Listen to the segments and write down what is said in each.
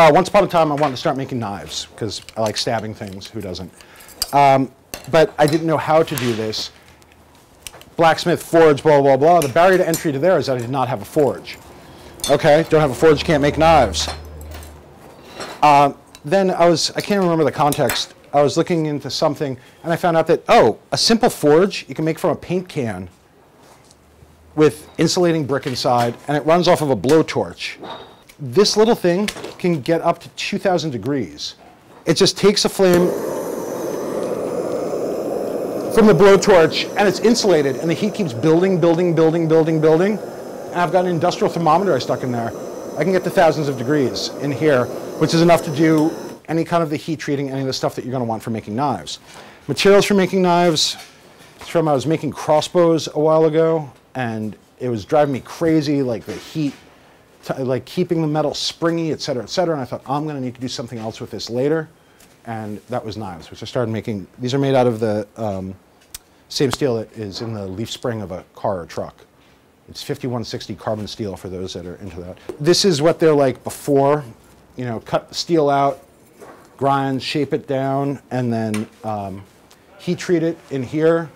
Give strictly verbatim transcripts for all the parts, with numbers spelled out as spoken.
Uh, once upon a time, I wanted to start making knives because I like stabbing things. Who doesn't? Um, but I didn't know how to do this. Blacksmith, forge, blah, blah, blah. The barrier to entry to there is that I did not have a forge. Okay, don't have a forge, can't make knives. Uh, then I was, I can't remember the context. I was looking into something and I found out that, oh, a simple forge you can make from a paint can with insulating brick inside, and it runs off of a blowtorch. This little thing can get up to two thousand degrees. It just takes a flame from the blowtorch and it's insulated, and the heat keeps building, building, building, building, building. And I've got an industrial thermometer I stuck in there. I can get to thousands of degrees in here, which is enough to do any kind of the heat treating, any of the stuff that you're going to want for making knives. Materials for making knives, it's from I was making crossbows a while ago, and it was driving me crazy, like the heat, like keeping the metal springy, et cetera, et cetera. And I thought, oh, I'm going to need to do something else with this later. And that was knives, which I started making. These are made out of the um, same steel that is in the leaf spring of a car or truck. It's fifty-one sixty carbon steel for those that are into that. This is what they're like before, you know, cut the steel out, grind, shape it down, and then um, heat treat it in here,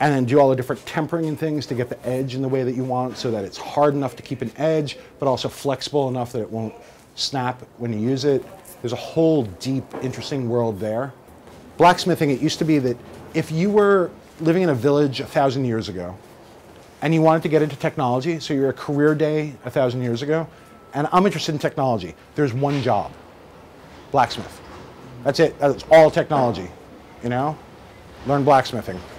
and then do all the different tempering and things to get the edge in the way that you want, so that it's hard enough to keep an edge, but also flexible enough that it won't snap when you use it. There's a whole deep, interesting world there. Blacksmithing, it used to be that if you were living in a village a thousand years ago, and you wanted to get into technology, so you're a career day a thousand years ago, and I'm interested in technology, there's one job, blacksmith. That's it, that's all technology, you know? Learn blacksmithing.